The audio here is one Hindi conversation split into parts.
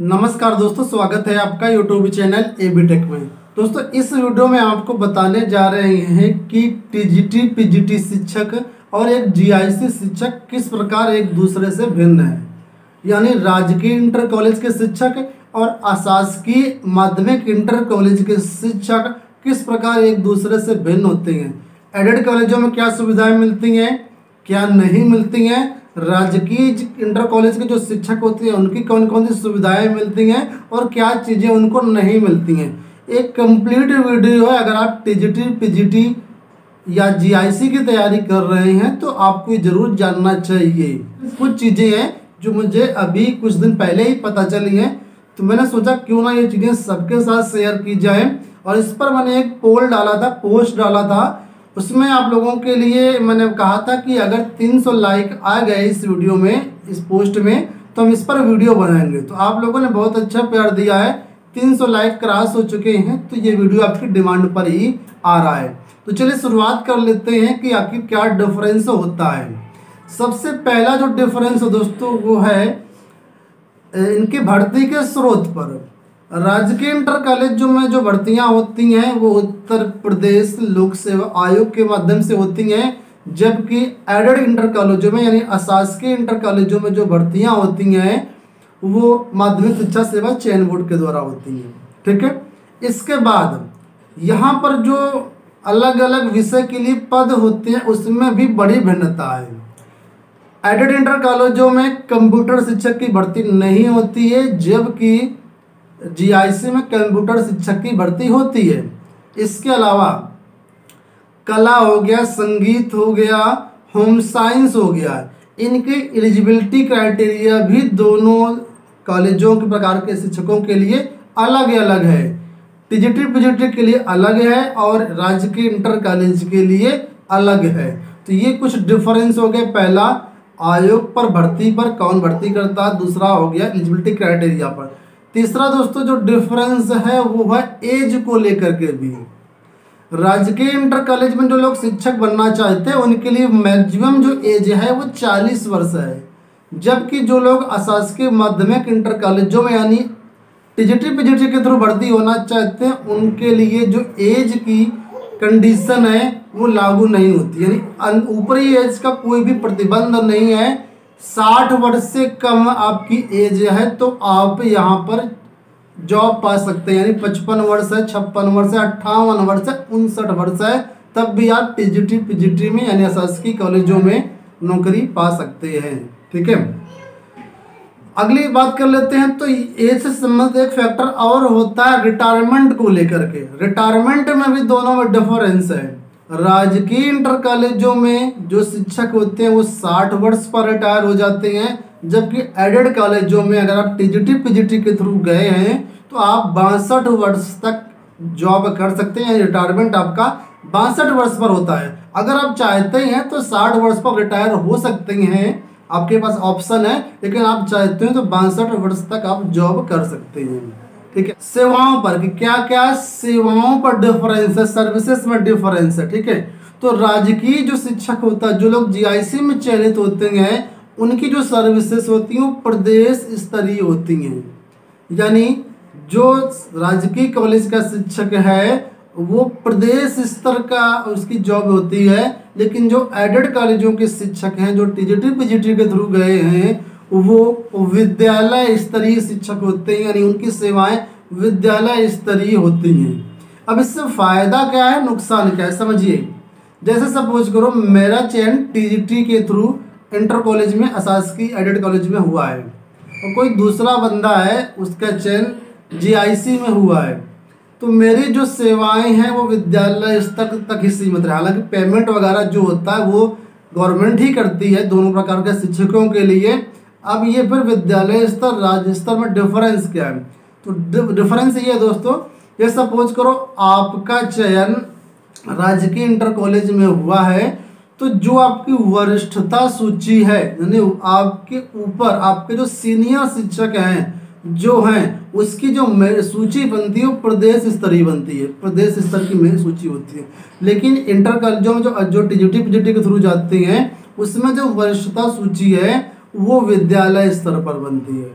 नमस्कार दोस्तों, स्वागत है आपका YouTube channel A B tech में। दोस्तों, इस वीडियो में आपको बताने जा रहे हैं कि टीजीटी पीजीटी शिक्षक और एक जीआईसी शिक्षक किस प्रकार एक दूसरे से भिन्न है। यानी राजकीय इंटर कॉलेज के शिक्षक और अशासकीय माध्यमिक इंटर कॉलेज के शिक्षक किस प्रकार एक दूसरे से भिन्न होते हैं। एडेड कॉलेजों में क्या सुविधाएँ मिलती हैं, क्या नहीं मिलती हैं। राजकीय इंटर कॉलेज के जो शिक्षक होते हैं उनकी कौन कौन सी सुविधाएं मिलती हैं और क्या चीज़ें उनको नहीं मिलती हैं। एक कंप्लीट वीडियो है। अगर आप टीजीटी पीजीटी या जीआईसी की तैयारी कर रहे हैं तो आपको ज़रूर जानना चाहिए। कुछ चीज़ें हैं जो मुझे अभी कुछ दिन पहले ही पता चली हैं, तो मैंने सोचा क्यों ना ये चीज़ें सबके साथ शेयर की जाए। और इस पर मैंने एक पोस्ट डाला था, उसमें आप लोगों के लिए मैंने कहा था कि अगर 300 लाइक आ गए इस वीडियो में, इस पोस्ट में, तो हम इस पर वीडियो बनाएंगे। तो आप लोगों ने बहुत अच्छा प्यार दिया है, 300 लाइक क्रॉस हो चुके हैं, तो ये वीडियो आपकी डिमांड पर ही आ रहा है। तो चलिए शुरुआत कर लेते हैं कि आखिर क्या डिफरेंस होता है। सबसे पहला जो डिफरेंस है दोस्तों वो है इनकी भर्ती के स्रोत पर। राजकीय इंटर कॉलेजों में जो भर्तियां होती हैं वो उत्तर प्रदेश लोक सेवा आयोग के माध्यम से होती हैं, जबकि एडेड इंटर कॉलेजों में यानी अशासकीय इंटर कॉलेजों में जो भर्तियां होती हैं वो माध्यमिक शिक्षा सेवा चैन बोर्ड के द्वारा होती हैं। ठीक है, इसके बाद यहाँ पर जो अलग अलग विषय के लिए पद होते हैं उसमें भी बड़ी भिन्नता है। एडेड इंटर कॉलेजों में कंप्यूटर शिक्षक की भर्ती नहीं होती है, जबकि जीआईसी में कंप्यूटर शिक्षक की भर्ती होती है। इसके अलावा कला हो गया, संगीत हो गया, होम साइंस हो गया, इनके एलिजिबिलिटी क्राइटेरिया भी दोनों कॉलेजों के प्रकार के शिक्षकों के लिए अलग अलग है। टीजीटी पीजीटी के लिए अलग है और राज्य के इंटर कॉलेज के लिए अलग है। तो ये कुछ डिफरेंस हो गए। पहला आयोग पर भर्ती पर कौन भर्ती करता, दूसरा हो गया एलिजिबिलिटी क्राइटेरिया पर। तीसरा दोस्तों जो डिफरेंस है वो है एज को लेकर के भी। राजकीय इंटर कॉलेज में जो लोग शिक्षक बनना चाहते हैं उनके लिए मैक्सिमम जो एज है वो 40 वर्ष है, जबकि जो लोग अशासकीय माध्यमिक इंटर कॉलेजों में यानी टीजीटी पीजीटी के थ्रू भर्ती होना चाहते हैं उनके लिए जो एज की कंडीशन है वो लागू नहीं होती। यानी ऊपरी एज का कोई भी प्रतिबंध नहीं है। 60 वर्ष से कम आपकी एज है तो आप यहाँ पर जॉब पा सकते हैं। यानी 55 वर्ष है, 56 वर्ष है, 58 वर्ष है, 59 वर्ष है, तब भी आप टीजीटी पीजीटी में यानी अशासकीय कॉलेजों में नौकरी पा सकते हैं। ठीक है, अगली बात कर लेते हैं। तो एज से संबंधित एक फैक्टर और होता है रिटायरमेंट को लेकर के। रिटायरमेंट में भी दोनों में डिफरेंस है। राजकीय इंटर कॉलेजों में जो शिक्षक होते हैं वो 60 वर्ष पर रिटायर हो जाते हैं, जबकि एडेड कॉलेजों में अगर आप टीजीटी पीजीटी के थ्रू गए हैं तो आप 62 वर्ष तक जॉब कर सकते हैं। रिटायरमेंट आपका 62 वर्ष पर होता है। अगर आप चाहते हैं तो 60 वर्ष पर रिटायर हो सकते हैं, आपके पास ऑप्शन है, लेकिन आप चाहते हैं तो 62 वर्ष तक आप जॉब कर सकते हैं। ठीक है, सेवाओं पर कि क्या क्या सेवाओं पर डिफरेंस है, सर्विसेज में डिफरेंस है। ठीक है, तो राजकीय जो शिक्षक होता है, जो लोग जीआईसी में चयनित होते हैं, उनकी जो सर्विसेज होती हैं वो प्रदेश स्तरीय होती हैं। यानी जो राजकीय कॉलेज का शिक्षक है वो प्रदेश स्तर का उसकी जॉब होती है, लेकिन जो एडेड कॉलेजों के शिक्षक हैं जो टीजीटी पीजीटी के थ्रू गए हैं वो विद्यालय स्तरीय शिक्षक होते हैं। यानी उनकी सेवाएं विद्यालय स्तरीय होती हैं। अब इससे फ़ायदा क्या है, नुकसान क्या है, समझिए। जैसे सपोज करो मेरा चयन टीजीटी के थ्रू इंटर कॉलेज में अशासकीय एडेड कॉलेज में हुआ है और कोई दूसरा बंदा है उसका चयन जीआईसी में हुआ है, तो मेरी जो सेवाएं हैं वो विद्यालय स्तर तक ही सीमित है। हालांकि पेमेंट वगैरह जो होता है वो गवर्नमेंट ही करती है दोनों प्रकार के शिक्षकों के लिए। अब ये फिर विद्यालय स्तर राज्य स्तर में डिफरेंस क्या है, तो डिफरेंस ये है दोस्तों, ये सपोज करो आपका चयन राजकीय इंटर कॉलेज में हुआ है, तो जो आपकी वरिष्ठता सूची है यानी आपके ऊपर आपके जो सीनियर शिक्षक हैं जो हैं उसकी जो सूची बनती है वो प्रदेश स्तरीय बनती है, प्रदेश स्तर की मेरी सूची होती है। लेकिन इंटर कॉलेजों में जो टीजीटी पीजीटी के थ्रू जाते हैं उसमें जो वरिष्ठता सूची है वो विद्यालय स्तर पर बनती है।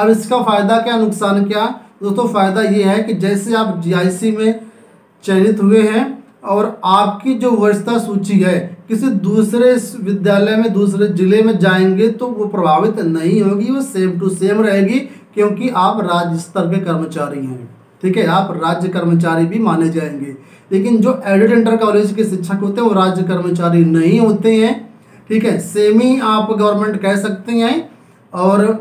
अब इसका फ़ायदा क्या, नुकसान क्या? दोस्तों फ़ायदा ये है कि जैसे आप जीआईसी में चयनित हुए हैं और आपकी जो वरिष्ठता सूची है किसी दूसरे विद्यालय में दूसरे ज़िले में जाएंगे तो वो प्रभावित नहीं होगी, वो सेम टू सेम रहेगी क्योंकि आप राज्य स्तर के कर्मचारी हैं। ठीक है, आप राज्य कर्मचारी भी माने जाएंगे। लेकिन जो एडेड इंटर कॉलेज के शिक्षक होते हैं वो राज्य कर्मचारी नहीं होते हैं। ठीक है, सेमी आप गवर्नमेंट कह सकते हैं। और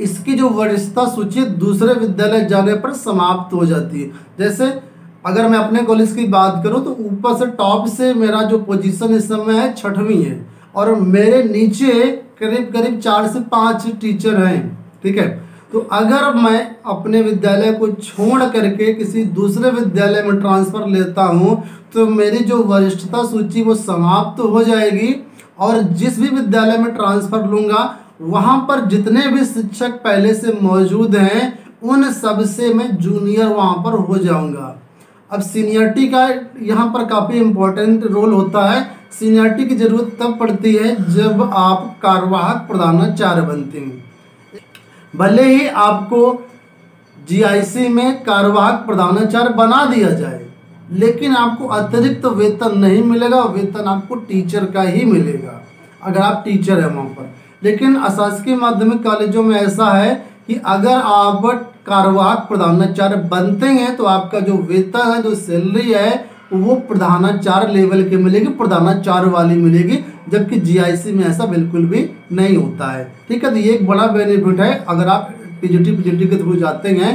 इसकी जो वरिष्ठता सूची दूसरे विद्यालय जाने पर समाप्त हो जाती है। जैसे अगर मैं अपने कॉलेज की बात करूं तो ऊपर से टॉप से मेरा जो पोजीशन इस समय है 6वीं है और मेरे नीचे करीब करीब 4 से 5 टीचर हैं। ठीक है, तो अगर मैं अपने विद्यालय को छोड़ करके किसी दूसरे विद्यालय में ट्रांसफ़र लेता हूं तो मेरी जो वरिष्ठता सूची वो समाप्त हो जाएगी और जिस भी विद्यालय में ट्रांसफ़र लूँगा वहाँ पर जितने भी शिक्षक पहले से मौजूद हैं उन सब से मैं जूनियर वहाँ पर हो जाऊँगा। अब सीनियरिटी का यहाँ पर काफ़ी इम्पोर्टेंट रोल होता है। सीनियरिटी की ज़रूरत तब पड़ती है जब आप कार्यवाहक प्रधानाचार्य बनते हैं। भले ही आपको जीआईसी में कार्यवाहक प्रधानाचार्य बना दिया जाए लेकिन आपको अतिरिक्त वेतन नहीं मिलेगा, वेतन आपको टीचर का ही मिलेगा अगर आप टीचर हैं वहाँ पर। लेकिन अशासकीय माध्यमिक कॉलेजों में ऐसा है कि अगर आप कार्यवाहक प्रधानाचार्य बनते हैं तो आपका जो वेतन है, जो सैलरी है वो प्रधानाचार्य लेवल की मिलेगी, प्रधानाचार्य वाली मिलेगी, जबकि जीआईसी में ऐसा बिल्कुल भी नहीं होता है। ठीक है, तो ये एक बड़ा बेनिफिट है। अगर आप पीजीटी के थ्रू जाते हैं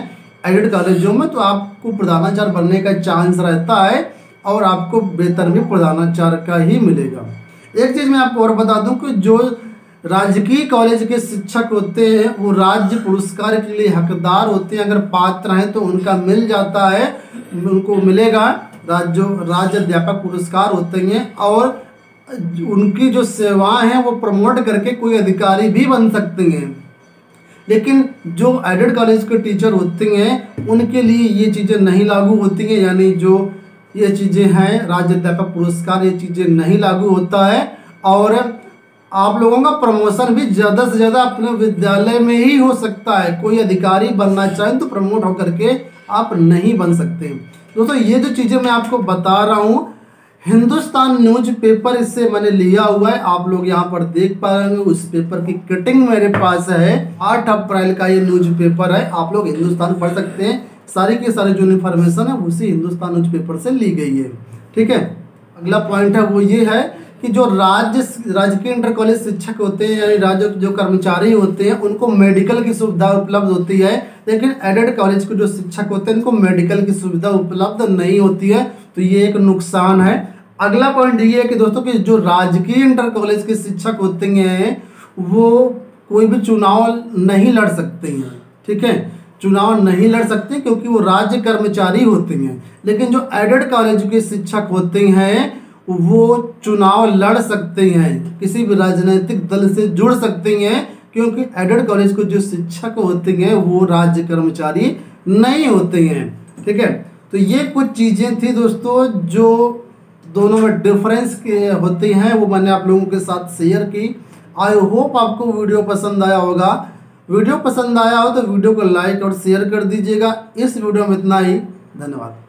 एडेड कॉलेजों में तो आपको प्रधानाचार्य बनने का चांस रहता है और आपको वेतन भी प्रधानाचार्य का ही मिलेगा। एक चीज़ मैं आपको और बता दूँ कि जो राजकीय कॉलेज के शिक्षक होते हैं वो राज्य पुरस्कार के लिए हकदार होते हैं। अगर पात्र हैं तो उनका मिल जाता है, उनको मिलेगा राज्य अध्यापक पुरस्कार होते हैं और उनकी जो सेवाएं हैं वो प्रमोट करके कोई अधिकारी भी बन सकते हैं। लेकिन जो एडेड कॉलेज के टीचर होते हैं उनके लिए ये चीज़ें नहीं लागू होती हैं, यानी जो ये चीज़ें हैं राज्य अध्यापक पुरस्कार ये चीज़ें नहीं लागू होता है और आप लोगों का प्रमोशन भी ज़्यादा से ज़्यादा अपने विद्यालय में ही हो सकता है। कोई अधिकारी बनना चाहे तो प्रमोट होकर के आप नहीं बन सकते। दोस्तों ये जो चीज़ें मैं आपको बता रहा हूँ हिंदुस्तान न्यूज़पेपर इससे मैंने लिया हुआ है, आप लोग यहाँ पर देख पा रहे होंगे। उस पेपर की कटिंग मेरे पास है, 8 अप्रैल का ये न्यूज़पेपर है, आप लोग हिंदुस्तान पढ़ सकते हैं। सारी की सारी जो इन्फॉर्मेशन है उसी हिंदुस्तान न्यूज़पेपर से ली गई है। ठीक है, अगला पॉइंट है वो ये है कि जो राजकीय इंटर कॉलेज शिक्षक होते हैं यानी राज्य जो कर्मचारी होते हैं उनको मेडिकल की सुविधा उपलब्ध होती है, लेकिन एडेड कॉलेज के जो शिक्षक होते हैं उनको मेडिकल की सुविधा उपलब्ध नहीं होती है, तो ये एक नुकसान है। अगला पॉइंट ये है कि दोस्तों कि जो राजकीय इंटर कॉलेज के शिक्षक होते हैं वो कोई भी चुनाव नहीं लड़ सकते हैं। ठीक है, चुनाव नहीं लड़ सकते क्योंकि वो राज्य कर्मचारी होते हैं। लेकिन जो एडेड कॉलेज के शिक्षक होते हैं वो चुनाव लड़ सकते हैं, किसी भी राजनीतिक दल से जुड़ सकते हैं क्योंकि एडेड कॉलेज के जो शिक्षक होते हैं वो राज्य कर्मचारी नहीं होते हैं। ठीक है, तो ये कुछ चीज़ें थी दोस्तों जो दोनों में डिफरेंस के होते हैं वो मैंने आप लोगों के साथ शेयर की। आई होप आपको वीडियो पसंद आया होगा। वीडियो पसंद आया हो तो वीडियो को लाइक और शेयर कर दीजिएगा। इस वीडियो में इतना ही, धन्यवाद।